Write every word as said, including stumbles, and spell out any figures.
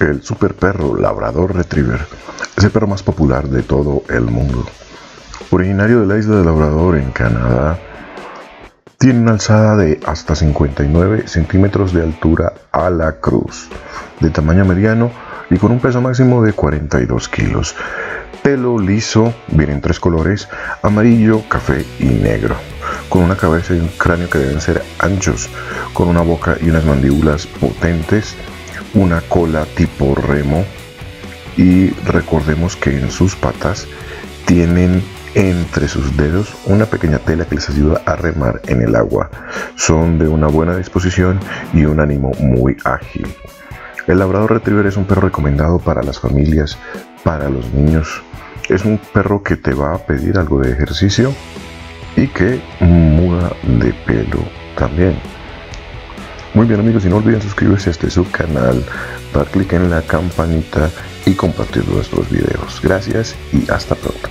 el super perro Labrador Retriever es el perro más popular de todo el mundo. Originario de la isla de Labrador en Canadá, tiene una alzada de hasta cincuenta y nueve centímetros de altura a la cruz, de tamaño mediano y con un peso máximo de cuarenta y dos kilos. Pelo liso, viene en tres colores, amarillo, café y negro, con una cabeza y un cráneo que deben ser anchos, con una boca y unas mandíbulas potentes, una cola tipo remo, y recordemos que en sus patas tienen entre sus dedos una pequeña tela que les ayuda a remar en el agua. Son de una buena disposición y un ánimo muy ágil. El Labrador Retriever es un perro recomendado para las familias, para los niños. Es un perro que te va a pedir algo de ejercicio y que muda de pelo también. Muy bien, amigos, y no olviden suscribirse a este subcanal, dar clic en la campanita y compartir nuestros videos. Gracias y hasta pronto.